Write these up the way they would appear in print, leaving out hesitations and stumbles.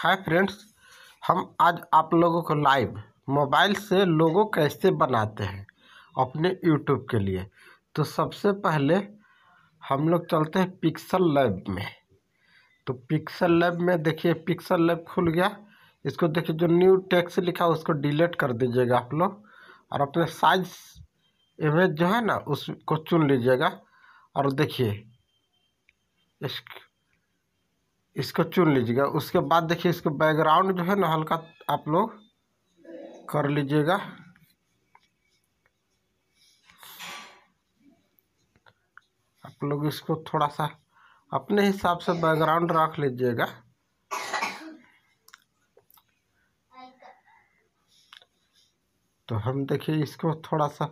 Hi friends, हम आज आप लोगों को लाइव मोबाइल से लोगो कैसे बनाते हैं अपने यूट्यूब के लिए। तो सबसे पहले हम लोग चलते हैं पिक्सल लैब में। तो पिक्सल लैब में देखिए पिक्सल लैब खुल गया। इसको देखिए जो न्यू टेक्स्ट लिखा उसको डिलीट कर दीजिएगा आप लोग और अपने साइज इमेज जो है ना उसको चुन लीजिएगा और देखिए इसको चुन लीजिएगा। उसके बाद देखिए इसको बैकग्राउंड जो है ना हल्का आप लोग कर लीजिएगा। आप लोग इसको थोड़ा सा अपने हिसाब से बैकग्राउंड रख लीजिएगा। तो हम देखिए इसको थोड़ा सा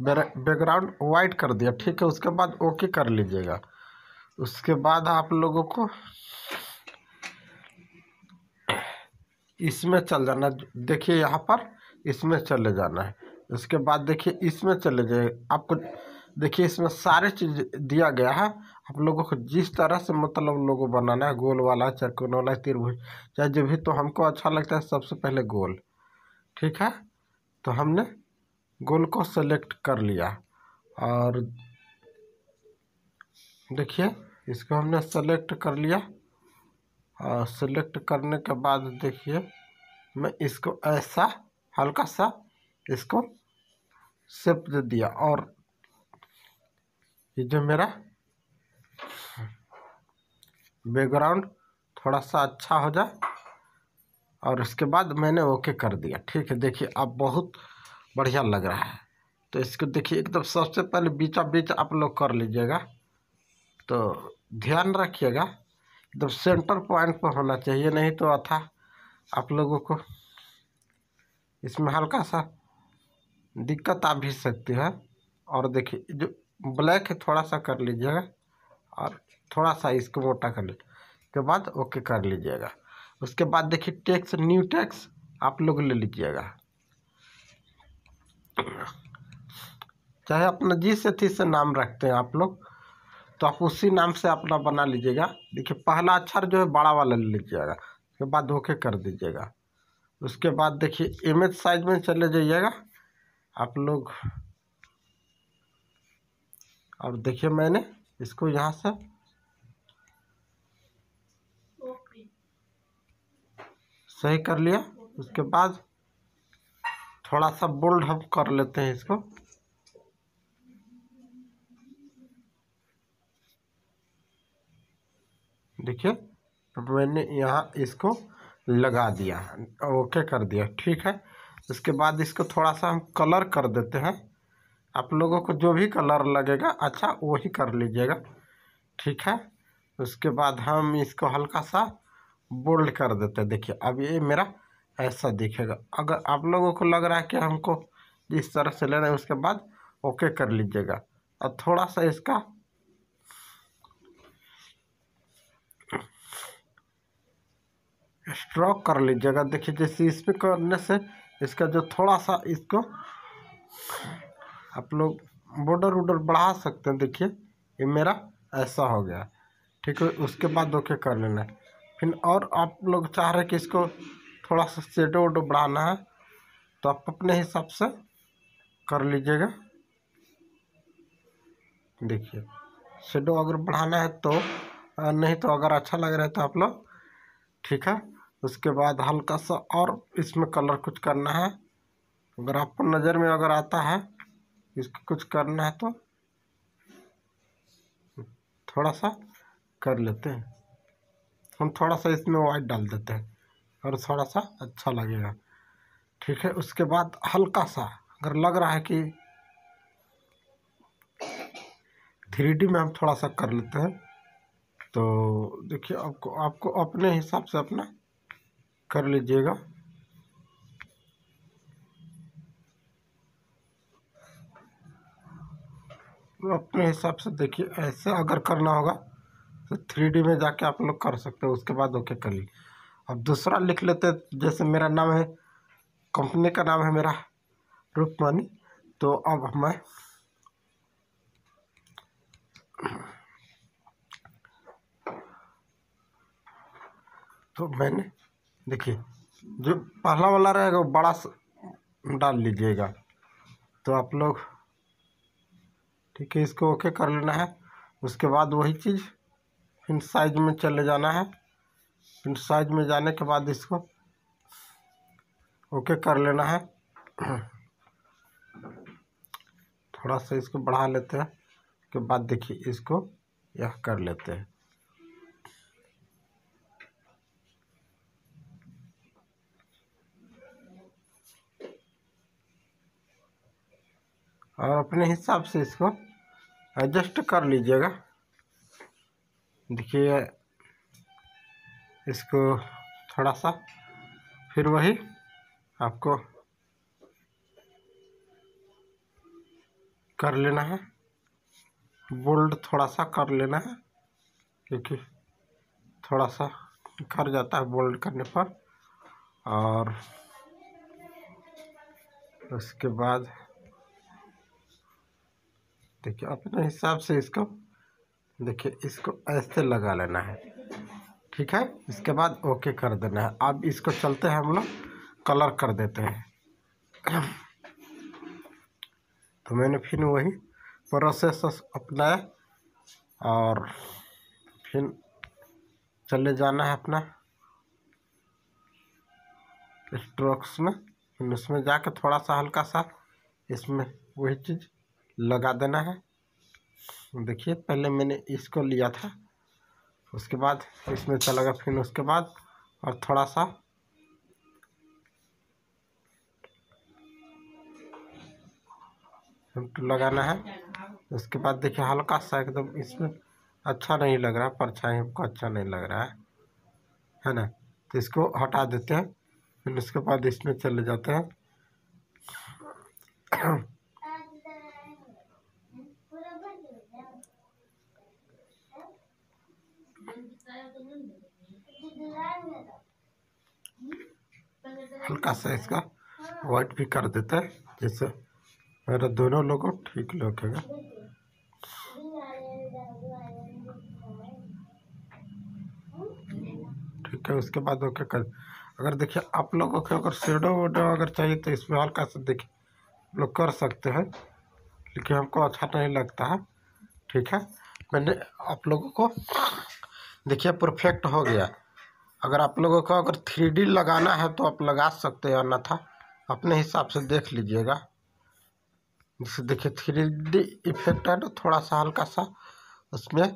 बैकग्राउंड वाइट कर दिया, ठीक है। उसके बाद ओके कर लीजिएगा। उसके बाद आप लोगों को इसमें चल जाना, देखिए यहाँ पर इसमें चले जाना है। उसके बाद देखिए इसमें चले जाइए। आपको देखिए इसमें सारे चीज़ दिया गया है। आप लोगों को जिस तरह से मतलब लोगो बनाना है, गोल वाला, चौकोन वाला, त्रिभुज, चाहे जो भी, तो हमको अच्छा लगता है सबसे पहले गोल, ठीक है। तो हमने गोल को सेलेक्ट कर लिया और देखिए इसको हमने सेलेक्ट कर लिया। और सेलेक्ट करने के बाद देखिए मैं इसको ऐसा हल्का सा इसको शेप दे दिया और ये जो मेरा बैकग्राउंड थोड़ा सा अच्छा हो जाए और इसके बाद मैंने ओके कर दिया, ठीक है। देखिए अब बहुत बढ़िया लग रहा है। तो इसको देखिए एकदम सबसे पहले बीचा बीच आप लोग कर लीजिएगा। तो ध्यान रखिएगा एकदम सेंटर पॉइंट पर होना चाहिए, नहीं तो अथा आप लोगों को इसमें हल्का सा दिक्कत आ भी सकती है। और देखिए जो ब्लैक है थोड़ा सा कर लीजिएगा और थोड़ा सा इसको मोटा कर लीजिए। उसके बाद ओके कर लीजिएगा। उसके बाद देखिए टेक्स्ट, न्यू टेक्स्ट आप लोग ले लीजिएगा, चाहे अपना जिस अथी से नाम रखते हैं आप लोग, तो आप उसी नाम से अपना बना लीजिएगा। देखिए पहला अक्षर जो है बड़ा वाला ले लीजिएगा। उसके बाद ओके कर दीजिएगा। उसके बाद देखिए इमेज साइज में चले जाइएगा आप लोग और देखिए मैंने इसको यहाँ से सही कर लिया। उसके बाद थोड़ा सा बोल्ड हम कर लेते हैं इसको। देखिए मैंने यहाँ इसको लगा दिया, ओके कर दिया, ठीक है। उसके बाद इसको थोड़ा सा हम कलर कर देते हैं। आप लोगों को जो भी कलर लगेगा अच्छा वही कर लीजिएगा, ठीक है। उसके बाद हम इसको हल्का सा बोल्ड कर देते हैं। देखिए अब ये मेरा ऐसा दिखेगा। अगर आप लोगों को लग रहा है कि हमको जिस तरह से लेना है, उसके बाद ओके कर लीजिएगा। और थोड़ा सा इसका स्ट्रोक कर लीजिएगा। देखिए जैसे इसमें करने से इसका जो थोड़ा सा इसको आप लोग बॉर्डर उडर बढ़ा सकते हैं। देखिए ये मेरा ऐसा हो गया, ठीक है। उसके बाद ओके कर लेना है। फिर और आप लोग चाह रहे कि इसको थोड़ा सा शेडो वडो बढ़ाना है, तो आप अपने हिसाब से कर लीजिएगा। देखिए शेडो अगर बढ़ाना है तो, नहीं तो अगर अच्छा लग रहा है तो आप लोग, ठीक है। उसके बाद हल्का सा और इसमें कलर कुछ करना है, अगर आपको नज़र में अगर आता है इसको कुछ करना है तो थोड़ा सा कर लेते हैं। हम थोड़ा सा इसमें वाइट डाल देते हैं और थोड़ा सा अच्छा लगेगा, ठीक है। उसके बाद हल्का सा अगर लग रहा है कि 3D में हम थोड़ा सा कर लेते हैं। तो देखिए आपको अपने हिसाब से अपना कर लीजिएगा। तो अपने हिसाब से देखिए ऐसे अगर करना होगा तो 3D में जाके आप लोग कर सकते हो। उसके बाद ओके कर लीजिए। अब दूसरा लिख लेते हैं। जैसे मेरा नाम है, कंपनी का नाम है मेरा रूपमानी। तो अब मैं तो मैंने देखिए जो पहला वाला रहेगा वो बड़ा डाल लीजिएगा। तो आप लोग ठीक है इसको ओके कर लेना है। उसके बाद वही चीज़ फिर साइज में चले जाना है। फिर साइज में जाने के बाद इसको ओके कर लेना है। थोड़ा सा इसको बढ़ा लेते हैं। उसके बाद देखिए इसको यह कर लेते हैं। और अपने हिसाब से इसको एडजस्ट कर लीजिएगा। देखिए इसको थोड़ा सा फिर वही आपको कर लेना है। बोल्ड थोड़ा सा कर लेना है क्योंकि थोड़ा सा कर जाता है बोल्ड करने पर। और उसके बाद देखिए अपने हिसाब से इसको देखिए इसको ऐसे लगा लेना है। ठीक है इसके बाद ओके कर देना है। अब इसको चलते हैं हम लोग कलर कर देते हैं। तो मैंने फिर वही प्रोसेस अपनाया और फिर चले जाना है अपना स्ट्रोक्स में। फिर उसमें जाके थोड़ा सा हल्का सा इसमें वही चीज़ लगा देना है। देखिए पहले मैंने इसको लिया था, उसके बाद इसमें चला गया, फिर उसके बाद और थोड़ा सा लगाना है। उसके बाद देखिए हल्का सा एकदम इसमें अच्छा नहीं लग रहा, परछाई हमको अच्छा नहीं लग रहा है ना। तो इसको हटा देते हैं। फिर उसके बाद इसमें चले जाते हैं। हल्का सा इसका व्हाइट भी कर देता है जिससे मेरा दोनों लोगों ठीक लगेगा। ठीक है उसके बाद ओके कर। अगर देखिए आप लोगों को अगर शेडो वोडो अगर चाहिए तो इसमें हल्का सा देखिए लोग कर सकते हैं, लेकिन हमको अच्छा नहीं लगता है। ठीक है मैंने आप लोगों को देखिए परफेक्ट हो गया। अगर आप लोगों को अगर 3D लगाना है तो आप लगा सकते हैं, अन्यथा अपने हिसाब से देख लीजिएगा। जैसे देखिए 3D इफेक्ट है ना, थोड़ा सा हल्का सा उसमें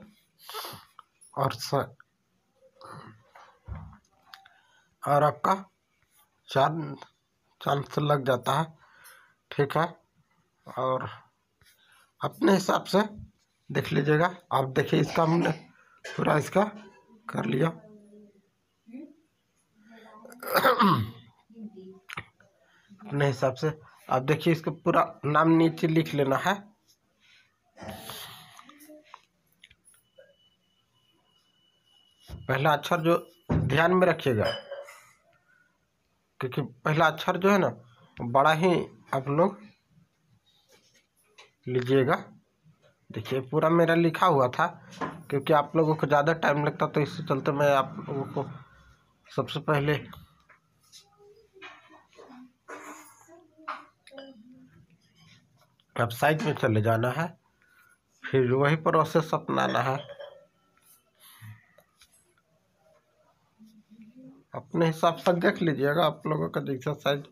और आपका चांस लग जाता है। ठीक है और अपने हिसाब से देख लीजिएगा। आप देखिए इसका हमने पूरा इसका कर लिया। अपने हिसाब से आप देखिए इसका पूरा नाम नीचे लिख लेना है। पहला अक्षर जो ध्यान में रखिएगा क्योंकि पहला अक्षर जो है ना बड़ा ही आप लोग लीजिएगा। देखिए पूरा मेरा लिखा हुआ था क्योंकि आप लोगों को ज़्यादा टाइम लगता, तो इससे चलते मैं आप लोगों को सबसे पहले अब साइज में चले जाना है। फिर वही प्रोसेस अपनाना है। अपने हिसाब से देख लीजिएगा। आप लोगों का जैसा साइज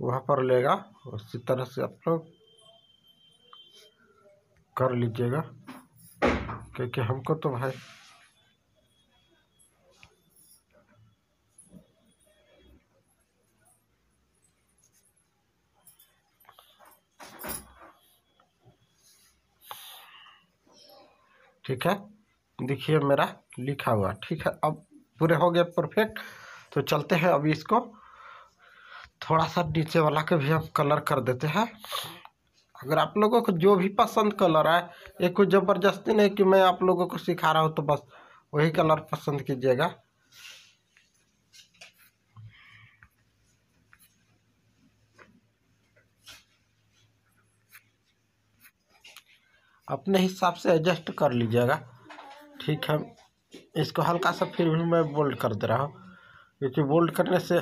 वहाँ पर लेगा उसी तरह से आप लोग कर लीजिएगा क्योंकि हमको तो भाई ठीक है देखिए मेरा लिखा हुआ। ठीक है अब पूरे हो गए परफेक्ट। तो चलते हैं अभी इसको थोड़ा सा नीचे वाला के भी हम कलर कर देते हैं। अगर आप लोगों को जो भी पसंद कलर आए, ये कोई ज़बरदस्ती नहीं कि मैं आप लोगों को सिखा रहा हूँ तो बस वही कलर पसंद कीजिएगा। अपने हिसाब से एडजस्ट कर लीजिएगा। ठीक है इसको हल्का सा फिर भी मैं बोल्ड कर दे रहा हूँ। क्योंकि बोल्ड करने से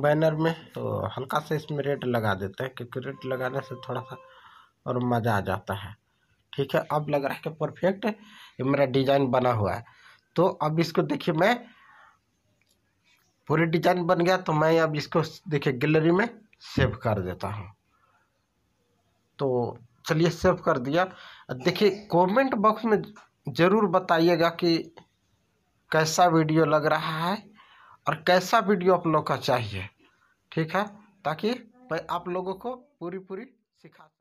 बैनर में तो हल्का से इसमें रेड लगा देते हैं, क्योंकि रेड लगाने से थोड़ा सा और मज़ा आ जाता है। ठीक है, अब लग रहा है कि परफेक्ट ये मेरा डिज़ाइन बना हुआ है। तो अब इसको देखिए, मैं पूरी डिज़ाइन बन गया, तो मैं अब इसको देखिए गैलरी में सेव कर देता हूँ। तो चलिए सेव कर दिया। देखिए कमेंट बॉक्स में ज़रूर बताइएगा कि कैसा वीडियो लग रहा है और कैसा वीडियो आप लोग का चाहिए। ठीक है, ताकि मैं आप लोगों को पूरी सिखा